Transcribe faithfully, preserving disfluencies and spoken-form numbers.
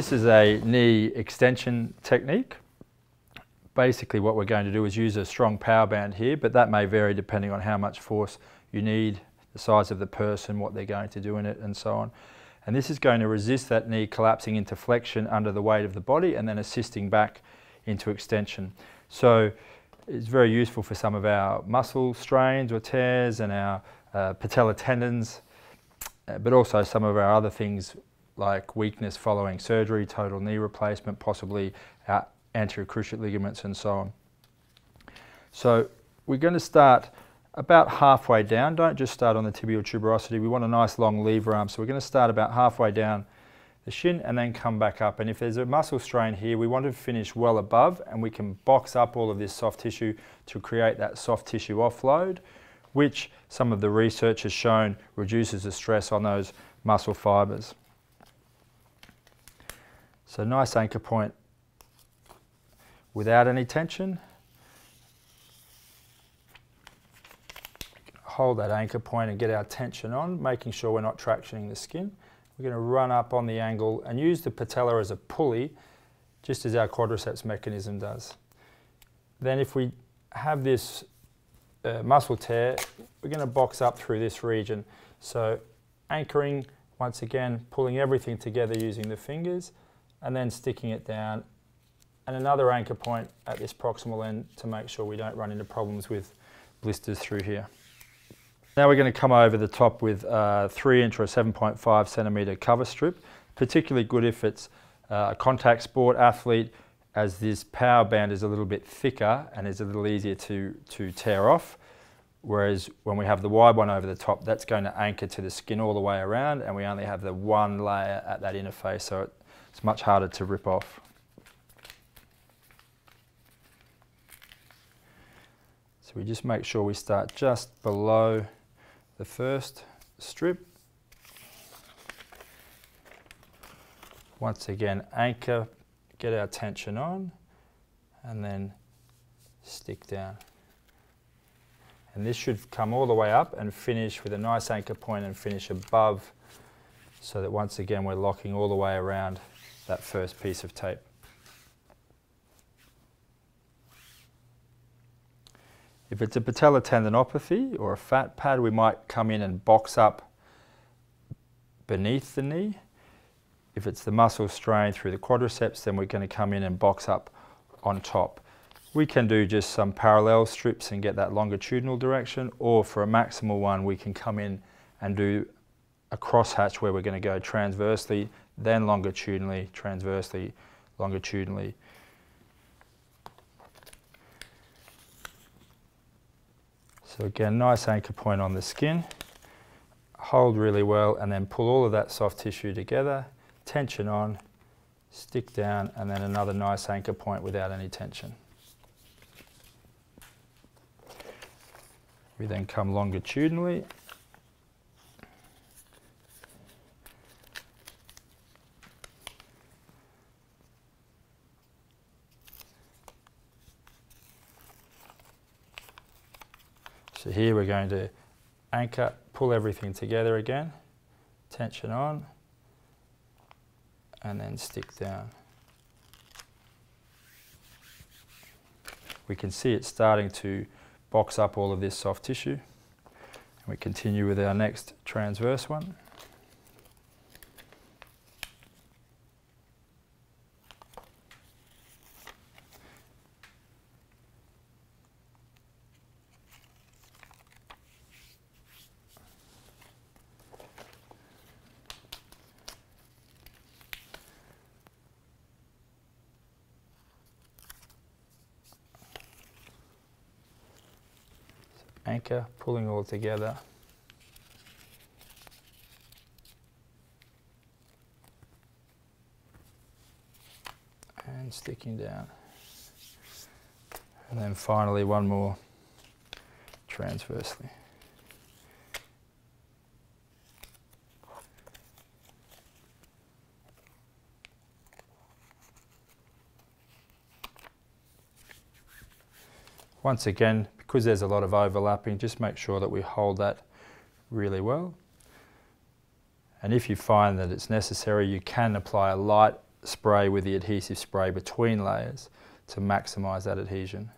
this is a knee extension technique. Basically what we're going to do is use a strong power band here, but that may vary depending on how much force you need, the size of the person, what they're going to do in it, and so on. And this is going to resist that knee collapsing into flexion under the weight of the body and then assisting back into extension. So it's very useful for some of our muscle strains or tears and our uh, patella tendons, but also some of our other things like weakness following surgery, total knee replacement, possibly our anterior cruciate ligaments and so on. So we're going to start about halfway down. Don't just start on the tibial tuberosity. We want a nice long lever arm. So we're going to start about halfway down the shin and then come back up. And if there's a muscle strain here, we want to finish well above, and we can box up all of this soft tissue to create that soft tissue offload, which some of the research has shown reduces the stress on those muscle fibers. So nice anchor point without any tension. Hold that anchor point and get our tension on, making sure we're not tractioning the skin. We're going to run up on the angle and use the patella as a pulley, just as our quadriceps mechanism does. Then if we have this uh, muscle tear, we're going to box up through this region. So anchoring, once again, pulling everything together using the fingers, and then sticking it down, and another anchor point at this proximal end to make sure we don't run into problems with blisters through here. Now we're going to come over the top with a three inch or seven point five centimetre cover strip, particularly good if it's a contact sport athlete, as this power band is a little bit thicker and is a little easier to, to tear off, whereas when we have the wide one over the top, that's going to anchor to the skin all the way around, and we only have the one layer at that interface, so it it's much harder to rip off. So we just make sure we start just below the first strip. Once again, anchor, get our tension on, and then stick down. And this should come all the way up and finish with a nice anchor point and finish above, so that once again we're locking all the way around that first piece of tape. If it's a patella tendinopathy or a fat pad, we might come in and box up beneath the knee. If it's the muscle strain through the quadriceps, then we're going to come in and box up on top. We can do just some parallel strips and get that longitudinal direction, or for a maximal one, we can come in and do a crosshatch where we're going to go transversely, then longitudinally, transversely, longitudinally. So again, nice anchor point on the skin. Hold really well and then pull all of that soft tissue together, tension on, stick down, and then another nice anchor point without any tension. We then come longitudinally. So here we're going to anchor, pull everything together again, tension on, and then stick down. We can see it starting to box up all of this soft tissue. And we continue with our next transverse one. Anchor, pulling all together. And sticking down. And then finally one more transversely. Once again, because there's a lot of overlapping, just make sure that we hold that really well. And if you find that it's necessary, you can apply a light spray with the adhesive spray between layers to maximise that adhesion.